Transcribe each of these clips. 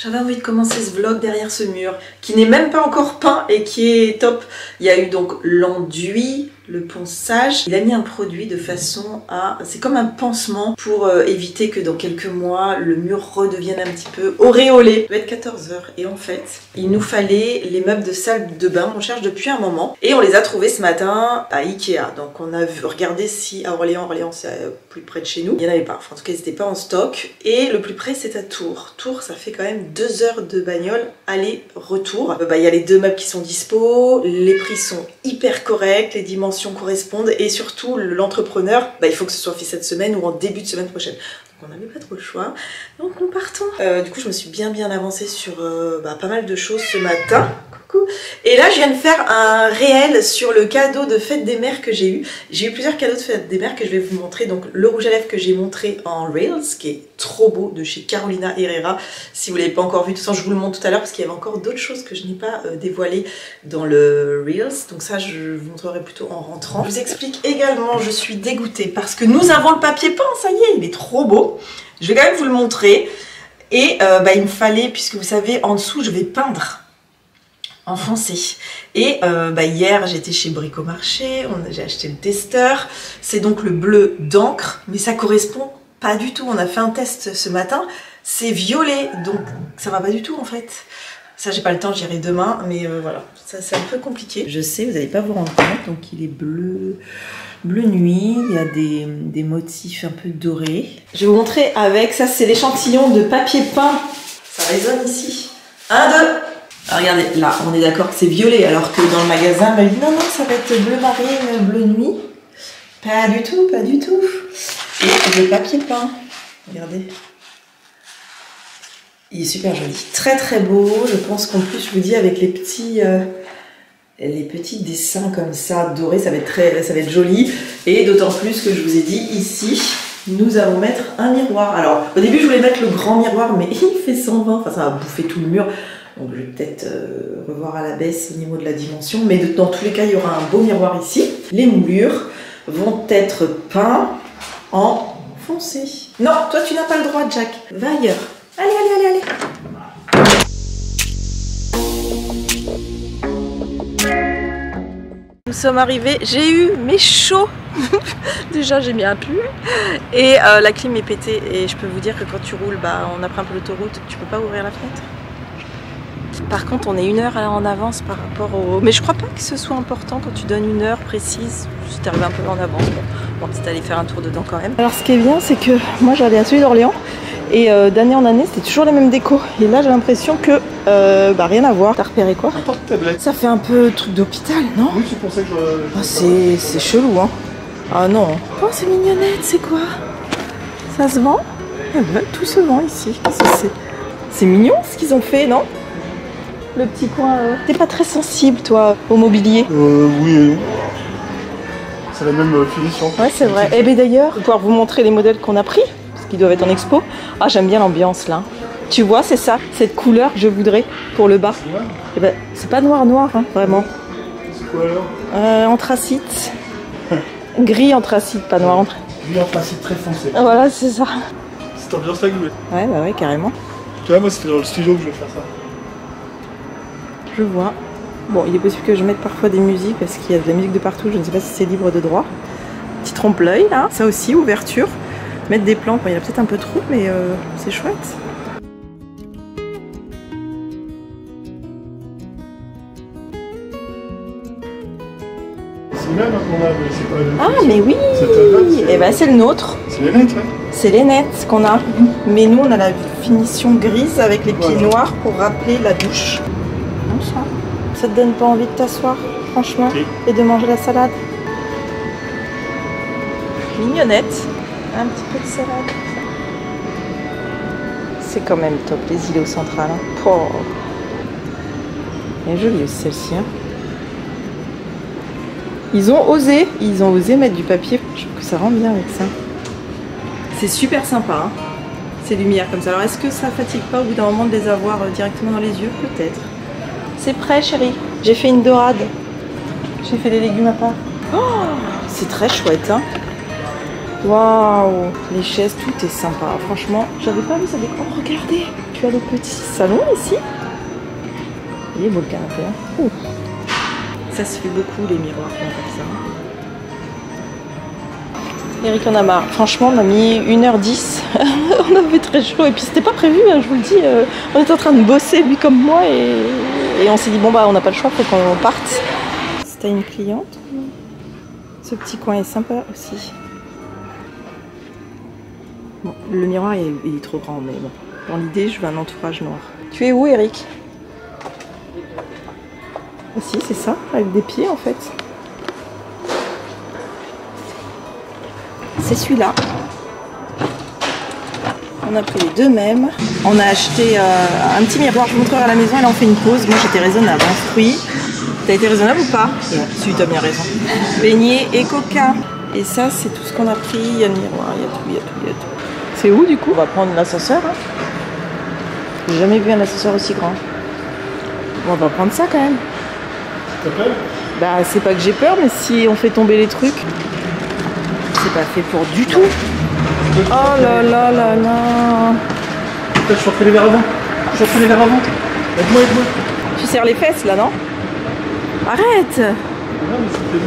J'avais envie de commencer ce vlog derrière ce mur qui n'est même pas encore peint et qui est top. Il y a eu donc l'enduit, le ponçage. Il a mis un produit de façon à... C'est comme un pansement pour éviter que dans quelques mois, le mur redevienne un petit peu auréolé. Il doit être 14h et en fait, il nous fallait les meubles de salle de bain qu'on cherche depuis un moment. Et on les a trouvés ce matin à Ikea. Donc on a regardé si à Orléans c'est plus près de chez nous. Il n'y en avait pas. Enfin, en tout cas, ils n'étaient pas en stock. Et le plus près, c'est à Tours. Tours, ça fait quand même 2 heures de bagnole aller-retour. Il y a les deux meubles qui sont dispo, les prix sont hyper corrects, les dimensions correspondent et surtout l'entrepreneur, il faut que ce soit fait cette semaine ou en début de semaine prochaine. Donc on n'avait pas trop le choix, donc nous partons. Du coup je me suis bien avancée sur pas mal de choses ce matin. Et là je viens de faire un réel sur le cadeau de fête des mères que j'ai eu. J'ai eu plusieurs cadeaux de fête des mères que je vais vous montrer. Donc le rouge à lèvres que j'ai montré en Reels, qui est trop beau, de chez Carolina Herrera. Si vous ne l'avez pas encore vu, de toute façon je vous le montre tout à l'heure parce qu'il y avait encore d'autres choses que je n'ai pas dévoilées dans le Reels. Donc ça je vous montrerai plutôt en rentrant. Je vous explique également, je suis dégoûtée parce que nous avons le papier peint, ça y est, il est trop beau. Je vais quand même vous le montrer. Et il me fallait, puisque vous savez, en dessous je vais peindre en foncé. Et hier j'étais chez Bricomarché, j'ai acheté le testeur, c'est donc le bleu d'encre, mais ça correspond pas du tout, on a fait un test ce matin, c'est violet, donc ça va pas du tout en fait. Ça j'ai pas le temps, j'irai demain, mais voilà, ça c'est un peu compliqué. Je sais, vous n'allez pas vous rendre compte, donc il est bleu nuit, il y a des motifs un peu dorés. Je vais vous montrer avec, ça c'est l'échantillon de papier peint, ça résonne ici, 1, 2, alors regardez, là, on est d'accord que c'est violet, alors que dans le magasin, il dit non, ça va être bleu marine, bleu nuit. Pas du tout, pas du tout. Et le papier peint, regardez. Il est super joli, très beau. Je pense qu'en plus, je vous dis, avec les petits dessins comme ça, dorés, ça va être joli. Et d'autant plus que je vous ai dit, ici, nous allons mettre un miroir. Alors, au début, je voulais mettre le grand miroir, mais il fait 120, enfin, ça va bouffer tout le mur. Donc je vais peut-être revoir à la baisse au niveau de la dimension, mais dans tous les cas, il y aura un beau miroir ici. Les moulures vont être peints en foncé. Non, toi tu n'as pas le droit, Jack. Va ailleurs. Allez. Nous sommes arrivés, j'ai eu mes chauds. Déjà j'ai mis un pull et la clim est pétée. Et je peux vous dire que quand tu roules, on a pris un peu l'autoroute, tu peux pas ouvrir la fenêtre. Par contre, on est 1 heure en avance par rapport au... Mais je crois pas que ce soit important quand tu donnes 1 heure précise. Si t'arrives un peu en avance, bon peut-être aller faire un tour dedans quand même. Alors ce qui est bien, c'est que moi j'allais à celui d'Orléans et d'année en année, c'était toujours la même déco. Et là, j'ai l'impression que rien à voir. T'as repéré quoi? Un porte-tablette. Ça fait un peu truc d'hôpital, non? Oui, c'est pour ça que je... C'est chelou, hein. Ah non. Oh, c'est mignonnette, c'est quoi? Ça se vend? Tout se vend ici. C'est mignon ce qu'ils ont fait, non? Le petit coin. T'es pas très sensible, toi, au mobilier? Oui. C'est la même finition. Ouais, c'est vrai. Et d'ailleurs, pouvoir vous montrer les modèles qu'on a pris, parce qu'ils doivent être en expo. Ah, j'aime bien l'ambiance là. Tu vois, c'est ça, cette couleur que je voudrais pour le bas. C'est pas noir, hein, vraiment. C'est quoi alors? Anthracite. Gris anthracite, pas noir. Gris anthracite très foncé. Voilà, c'est ça. C'est ambiance là que je voulais. Ouais, ouais, carrément. Tu vois, moi, c'était dans le studio que je vais faire ça. Je vois. Bon, il est possible que je mette parfois des musiques parce qu'il y a de la musique de partout. Je ne sais pas si c'est libre de droit. Petit trompe-l'œil là. Ça aussi, ouverture. Mettre des plans. Bon, il y a peut-être un peu trop, mais c'est chouette. C'est bien qu'on a, mais c'est pas le... Ah, mais oui. Et c'est le nôtre. C'est les nettes, ouais. C'est les nettes qu'on a. Mais nous, on a la finition grise avec les pieds noirs pour rappeler la douche. Ça te donne pas envie de t'asseoir, franchement, et de manger la salade? Mignonnette. Un petit peu de salade. C'est quand même top, les îlots centrales. Elle est jolie aussi celle-ci. Hein. Ils ont osé mettre du papier. Je trouve que ça rend bien avec ça. C'est super sympa, hein, ces lumières comme ça. Alors est-ce que ça fatigue pas au bout d'un moment de les avoir directement dans les yeux? Peut-être. C'est prêt, chérie. J'ai fait une dorade. J'ai fait des légumes à part. Oh, c'est très chouette, hein. Waouh, les chaises, tout est sympa. Franchement, j'avais pas vu ça décor. Oh, regardez, tu as le petit salon ici. Il est beau le canapé. Hein. Ouh. Ça se fait beaucoup les miroirs comme ça. Eric en a marre. Franchement, on a mis 1h10. On avait très chaud et puis c'était pas prévu, hein, je vous le dis. On était en train de bosser, lui comme moi, et on s'est dit bon bah on n'a pas le choix, faut qu'on parte. C'était une cliente. Ce petit coin est sympa aussi. Bon, le miroir il est trop grand, mais bon. Dans l'idée, je veux un entourage noir. Tu es où, Eric? Ici, c'est ça, avec des pieds en fait. C'est celui-là. On a pris les deux mêmes. On a acheté un petit miroir, je vous montrerai à la maison, elle en fait une pause. Moi j'étais raisonnable. Fruits. T'as été raisonnable ou pas? Ouais. Si, t'as bien raison. Beignet et coca. Et ça, c'est tout ce qu'on a pris. Il y a le miroir, il y a tout, il y a tout, il y a tout. C'est où du coup? On va prendre l'ascenseur. Hein. J'ai jamais vu un ascenseur aussi grand. Bon, on va prendre ça quand même. T'as peur? Bah, c'est pas que j'ai peur, mais si on fait tomber les trucs, c'est pas fait pour du tout. Oh là là là là. Peut-être je refais les verres avant. Je refais les verres avant. Aide-moi, aide-moi. Tu serres les fesses là, non? Arrête! Non, mais c'était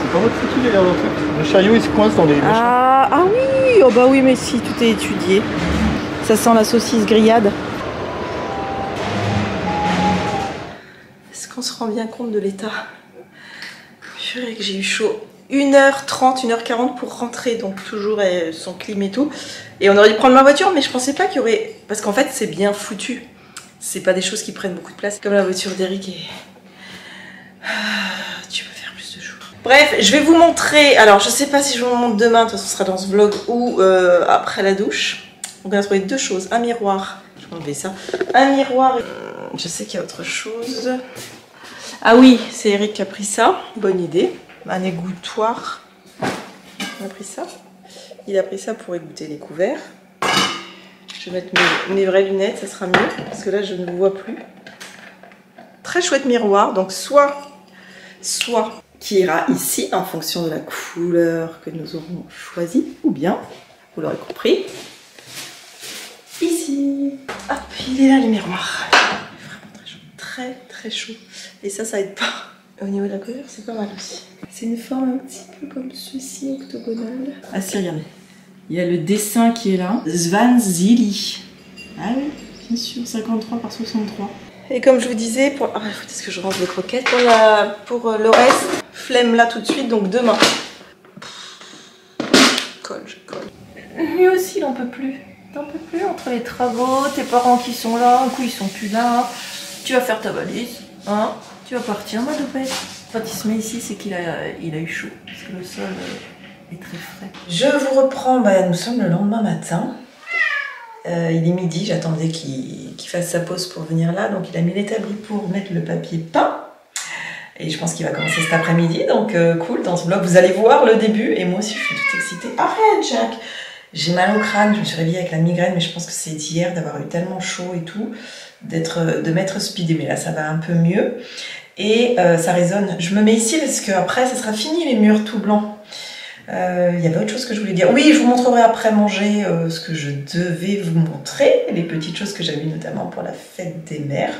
c'est pas votre foutu les verres en fait. Le chariot il se coince dans les machins. Ah, ah oui! Oh bah oui, mais si, tout est étudié. Ça sent la saucisse grillade. Est-ce qu'on se rend bien compte de l'état? Je dirais que j'ai eu chaud. 1h30, 1h40 pour rentrer, donc toujours son clim et tout. Et on aurait dû prendre ma voiture, mais je pensais pas qu'il y aurait... Parce qu'en fait, c'est bien foutu. C'est pas des choses qui prennent beaucoup de place. Comme la voiture d'Eric et... Tu peux faire plus de choses. Bref, je vais vous montrer... Alors, je sais pas si je vous montre demain, de toute façon, ce sera dans ce vlog ou après la douche. Donc on a trouvé deux choses. Un miroir. Je vais enlever ça. Un miroir... Je sais qu'il y a autre chose. Ah oui, c'est Eric qui a pris ça. Bonne idée. Un égouttoir. On a pris ça. Il a pris ça pour égoutter les couverts. Je vais mettre mes vraies lunettes, ça sera mieux. Parce que là, je ne vois plus. Très chouette miroir. Donc, soit qui ira ici en fonction de la couleur que nous aurons choisie. Ou bien, vous l'aurez compris, ici. Hop, il est là le miroir. Il est vraiment très chaud. Très, très chaud. Et ça, ça aide pas. Au niveau de la couleur, c'est pas mal aussi. C'est une forme un petit peu comme ceci, octogonale. Ah si, regardez. Il y a le dessin qui est là. Svanzili. Ah oui, bien sûr, 53 par 63. Et comme je vous disais, pour... Ah, est-ce que je range les croquettes? Pour le reste, flemme là tout de suite, donc demain. Je colle. Lui aussi, il n'en peut plus. T'en peux plus entre les travaux, tes parents qui sont là, un coup ils sont plus là. Tu vas faire ta valise, hein? Tu vas partir, ma dopette. Quand il se met ici, c'est qu'il a eu chaud. Parce que le sol est très frais. Je vous reprends. Bah, nous sommes le lendemain matin. Il est midi. J'attendais qu'il fasse sa pause pour venir là. Donc, il a mis l'établi pour mettre le papier peint. Et je pense qu'il va commencer cet après-midi. Donc, cool. Dans ce vlog, vous allez voir le début. Et moi aussi, je suis toute excitée. Arrête, Jacques. J'ai mal au crâne. Je me suis réveillée avec la migraine. Mais je pense que c'est d'hier d'avoir eu tellement chaud et tout. De m'être speedée. Mais là, ça va un peu mieux. Et ça résonne. Je me mets ici parce que après, ça sera fini les murs tout blancs. Il y avait autre chose que je voulais dire. Oui, je vous montrerai après manger ce que je devais vous montrer. Les petites choses que j'avais notamment pour la fête des mères.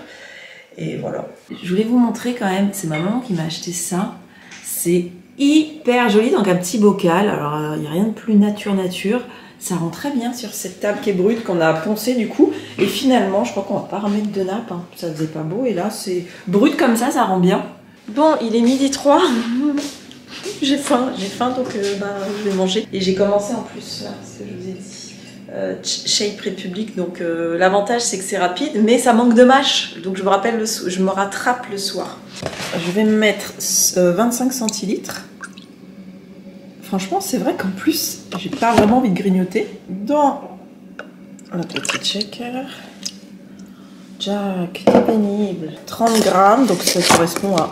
Et voilà. Je voulais vous montrer quand même. C'est ma maman qui m'a acheté ça. C'est hyper joli. Donc un petit bocal. Alors il n'y a rien de plus nature. Ça rend très bien sur cette table qui est brute, qu'on a poncée du coup. Et finalement, je crois qu'on va pas remettre de nappe. Hein. Ça faisait pas beau. Et là, c'est brut comme ça, ça rend bien. Bon, il est midi 3. J'ai faim, donc je vais manger. Et j'ai commencé en plus, là, ce que je vous ai dit, Shape Republic. Donc l'avantage, c'est que c'est rapide, mais ça manque de mâche. Donc je me rattrape le soir. Je vais me mettre 25 centilitres. Franchement, c'est vrai qu'en plus, j'ai pas vraiment envie de grignoter. Dans la petite shaker, Jack, t'es pénible. 30 grammes, donc ça correspond à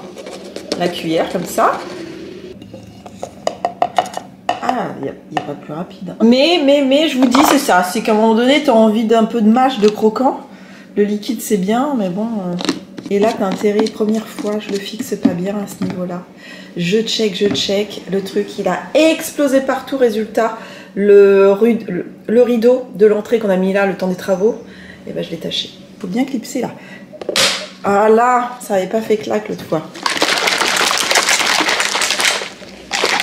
la cuillère, comme ça. Ah, il n'y a pas plus rapide. Mais, je vous dis, c'est ça. C'est qu'à un moment donné, t'as envie d'un peu de mâche, de croquant. Le liquide, c'est bien, mais bon, Et là, t'intérêt, première fois, je le fixe pas bien à ce niveau-là. Je check. Le truc, il a explosé partout. Résultat, le rideau de l'entrée qu'on a mis là, le temps des travaux, et ben je l'ai taché. Faut bien clipser là. Ah là, ça avait pas fait claque l'autre fois.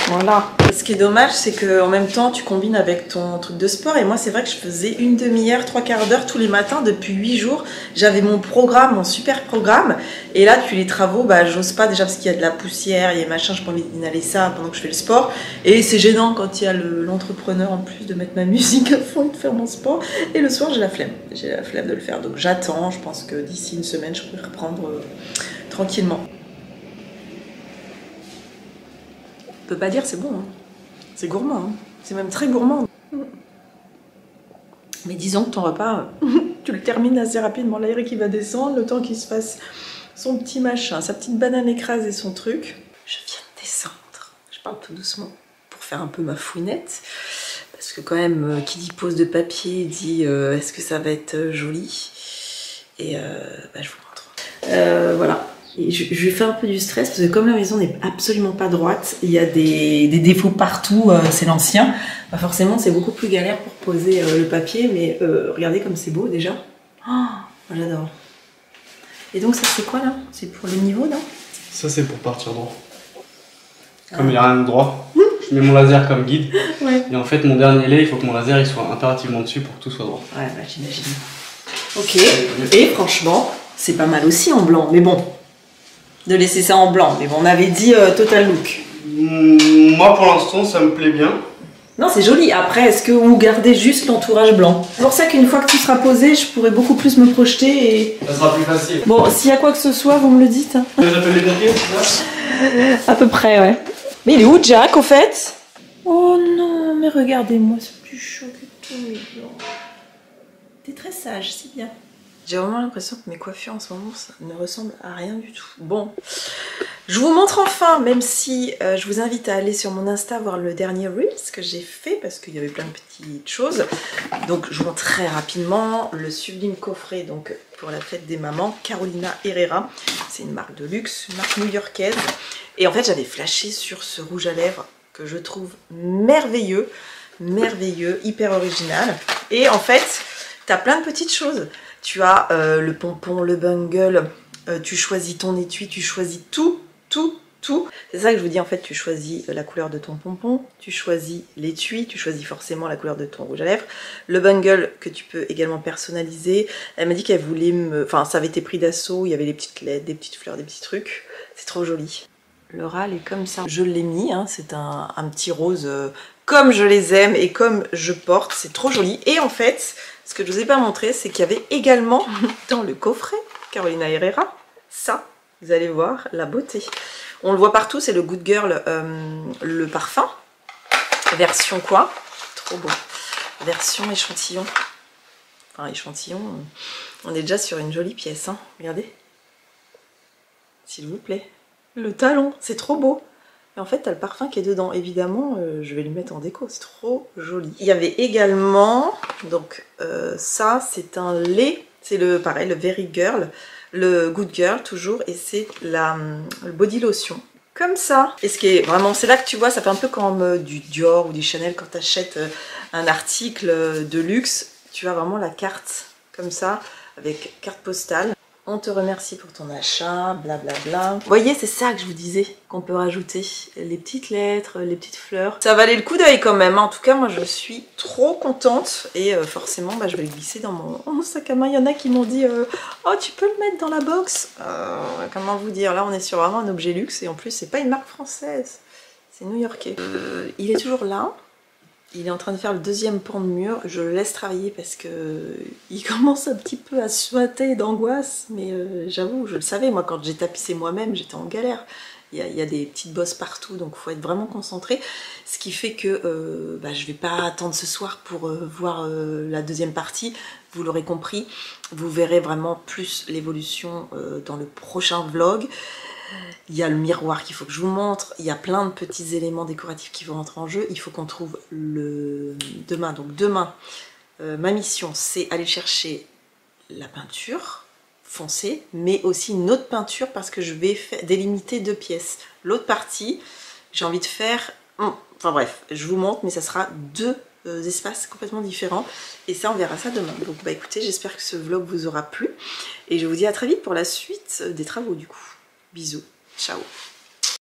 Voilà. Ce qui est dommage, c'est qu'en même temps, tu combines avec ton truc de sport. Et moi, c'est vrai que je faisais une demi-heure, 3/4 d'heure tous les matins depuis 8 jours. J'avais mon programme, mon super programme. Et là, depuis les travaux, bah, j'ose pas déjà parce qu'il y a de la poussière, il y a machin, je n'ai pas envie d'inhaler ça pendant que je fais le sport. Et c'est gênant quand il y a l'entrepreneur en plus de mettre ma musique à fond et de faire mon sport. Et le soir, j'ai la flemme. J'ai la flemme de le faire. Donc j'attends. Je pense que d'ici une semaine, je pourrai reprendre tranquillement. On peut pas dire c'est bon, hein. C'est gourmand, hein. C'est même très gourmand. Mais disons que ton repas, tu le termines assez rapidement, l'aéré qui va descendre, le temps qu'il se fasse son petit machin, sa petite banane écrasée, son truc. Je viens de descendre, je parle tout doucement pour faire un peu ma fouinette. Parce que quand même, qui dit pose de papier dit est-ce que ça va être joli. Et bah, je vous montre. Voilà. Et je lui fais un peu du stress parce que comme la maison n'est absolument pas droite, il y a des défauts partout, c'est l'ancien. Bah forcément c'est beaucoup plus galère pour poser le papier, mais regardez comme c'est beau déjà. Oh, j'adore. Et donc ça c'est quoi là? C'est pour les niveaux, non? Ça c'est pour partir droit. Ah. Comme il n'y a rien de droit, je mets mon laser comme guide. Ouais. Et en fait mon dernier lait, il faut que mon laser il soit impérativement dessus pour que tout soit droit. Ouais, bah, j'imagine. Ok, et franchement c'est pas mal aussi en blanc, mais bon. De laisser ça en blanc, mais bon, on avait dit total look. Moi pour l'instant ça me plaît bien. Non c'est joli, après est-ce que vous gardez juste l'entourage blanc? C'est pour ça qu'une fois que tout sera posé, je pourrai beaucoup plus me projeter et... Ça sera plus facile. Bon, s'il y a quoi que ce soit, vous me le dites. J'appelle les papiers, c'est ça? À peu près, ouais. Mais il est où Jack, au fait? Oh non, mais regardez-moi, c'est plus chaud que tout, mais blanc. T'es très sage, c'est bien. J'ai vraiment l'impression que mes coiffures en ce moment ça ne ressemblent à rien du tout. Bon, je vous montre enfin, même si je vous invite à aller sur mon Insta voir le dernier Reels que j'ai fait parce qu'il y avait plein de petites choses. Donc je vous montre très rapidement le sublime coffret donc pour la fête des mamans, Carolina Herrera. C'est une marque de luxe, une marque new-yorkaise. Et en fait j'avais flashé sur ce rouge à lèvres que je trouve merveilleux, merveilleux, hyper original. Et en fait, t'as plein de petites choses. Tu as le pompon, le bungle, tu choisis ton étui, tu choisis tout. C'est ça que je vous dis, en fait, tu choisis la couleur de ton pompon, tu choisis l'étui, tu choisis forcément la couleur de ton rouge à lèvres. Le bungle que tu peux également personnaliser. Elle m'a dit qu'elle voulait me... Enfin, ça avait été pris d'assaut, il y avait des petites lettres, des petites fleurs, des petits trucs. C'est trop joli. Le râle est comme ça. Je l'ai mis, hein, c'est un petit rose comme je les aime et comme je porte. C'est trop joli. Et en fait... Ce que je ne vous ai pas montré, c'est qu'il y avait également dans le coffret Carolina Herrera, ça, vous allez voir, la beauté. On le voit partout, c'est le Good Girl, le parfum. Version quoi? Trop beau. Version échantillon. Enfin, échantillon, on est déjà sur une jolie pièce, hein. Regardez. S'il vous plaît. Le talon, c'est trop beau. Et en fait, t'as le parfum qui est dedans. Évidemment, je vais le mettre en déco. C'est trop joli. Il y avait également... Donc, ça, c'est un lait. C'est le, pareil, le Very Girl. Le Good Girl, toujours. Et c'est le body lotion. Comme ça. Et ce qui est vraiment... C'est là que tu vois, ça fait un peu comme du Dior ou du Chanel. Quand t'achètes un article de luxe, tu as vraiment la carte. Comme ça, avec carte postale. On te remercie pour ton achat, blablabla. Vous voyez, c'est ça que je vous disais, qu'on peut rajouter les petites lettres, les petites fleurs. Ça valait le coup d'œil quand même. En tout cas, moi, je suis trop contente. Et forcément, bah, je vais le glisser dans mon sac à main. Il y en a qui m'ont dit « Oh, tu peux le mettre dans la box ?» Comment vous dire? Là, on est sur vraiment un objet luxe. Et en plus, c'est pas une marque française. C'est new-yorkais. Il est toujours là. Il est en train de faire le deuxième pan de mur. Je le laisse travailler parce que il commence un petit peu à suinter d'angoisse. Mais j'avoue, je le savais. Moi, quand j'ai tapissé moi-même, j'étais en galère. Il y a des petites bosses partout, donc il faut être vraiment concentré. Ce qui fait que bah, je ne vais pas attendre ce soir pour voir la deuxième partie. Vous l'aurez compris. Vous verrez vraiment plus l'évolution dans le prochain vlog. Il y a le miroir qu'il faut que je vous montre, il y a plein de petits éléments décoratifs qui vont rentrer en jeu. Il faut qu'on trouve le... Demain, donc demain, ma mission, c'est aller chercher la peinture, foncé, mais aussi une autre peinture parce que je vais délimiter deux pièces. L'autre partie, j'ai envie de faire... Enfin bref, je vous montre, mais ça sera deux espaces complètement différents. Et ça, on verra ça demain. Donc bah écoutez, j'espère que ce vlog vous aura plu. Et je vous dis à très vite pour la suite des travaux du coup. Bisous, ciao.